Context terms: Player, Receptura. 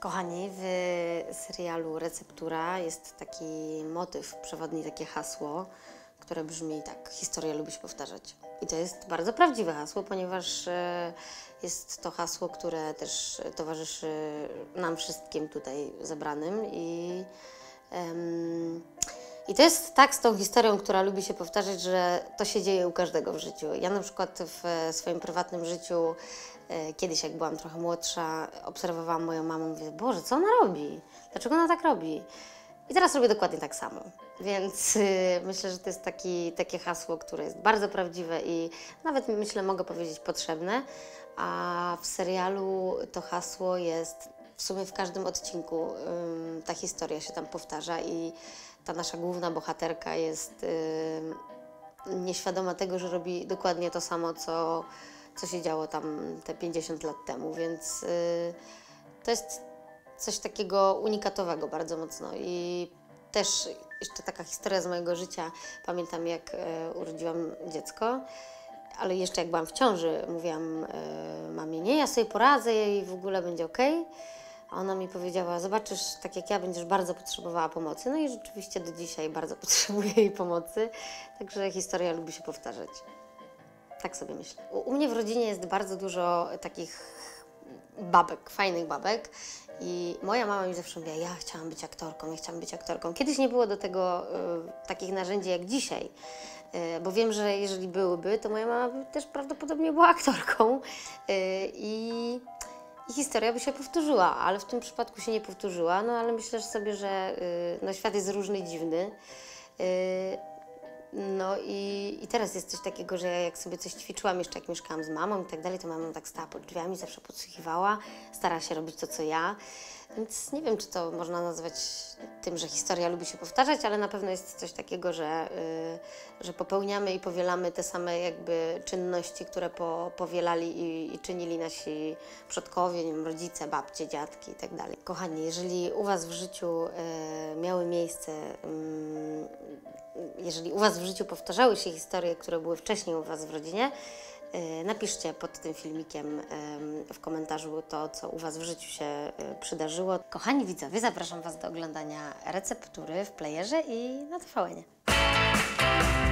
Kochani, w serialu Receptura jest taki motyw przewodni, takie hasło, które brzmi tak: historia lubi się powtarzać. I to jest bardzo prawdziwe hasło, ponieważ jest to hasło, które też towarzyszy nam wszystkim tutaj zebranym. I to jest tak z tą historią, która lubi się powtarzać, że to się dzieje u każdego w życiu. Ja na przykład w swoim prywatnym życiu, kiedyś jak byłam trochę młodsza, obserwowałam moją mamę i mówię: Boże, co ona robi? Dlaczego ona tak robi? I teraz robię dokładnie tak samo. Więc myślę, że to jest takie hasło, które jest bardzo prawdziwe i nawet, myślę, mogę powiedzieć, potrzebne. A w serialu to hasło jest w sumie w każdym odcinku. Ta historia się tam powtarza i ta nasza główna bohaterka jest nieświadoma tego, że robi dokładnie to samo, co się działo tam te 50 lat temu, więc to jest coś takiego unikatowego bardzo mocno. I też jeszcze taka historia z mojego życia. Pamiętam, jak urodziłam dziecko, ale jeszcze jak byłam w ciąży, mówiłam mamie: nie, ja sobie poradzę i w ogóle będzie okej. A ona mi powiedziała: zobaczysz, tak jak ja, będziesz bardzo potrzebowała pomocy. No i rzeczywiście do dzisiaj bardzo potrzebuję jej pomocy, także historia lubi się powtarzać. Tak sobie myślę. U mnie w rodzinie jest bardzo dużo takich babek, fajnych babek. I moja mama mi zawsze mówiła: ja chciałam być aktorką, ja chciałam być aktorką. Kiedyś nie było do tego takich narzędzi jak dzisiaj, bo wiem, że jeżeli byłyby, to moja mama by też prawdopodobnie była aktorką i historia by się powtórzyła, ale w tym przypadku się nie powtórzyła. No ale myślę sobie, że no, świat jest różny, dziwny. No i teraz jest coś takiego, że jak sobie coś ćwiczyłam, jeszcze jak mieszkałam z mamą i tak dalej, to mama tak stała pod drzwiami, zawsze podsłuchiwała, stara się robić to, co ja. Więc nie wiem, czy to można nazwać tym, że historia lubi się powtarzać, ale na pewno jest coś takiego, że popełniamy i powielamy te same jakby czynności, które powielali i czynili nasi przodkowie, nie wiem, rodzice, babcie, dziadki i tak dalej. Kochani, jeżeli u was w życiu miały miejsce, jeżeli u was w życiu powtarzały się historie, które były wcześniej u was w rodzinie, napiszcie pod tym filmikiem w komentarzu to, co u was w życiu się przydarzyło. Kochani widzowie, zapraszam was do oglądania Receptury w Playerze i na TVN-ie.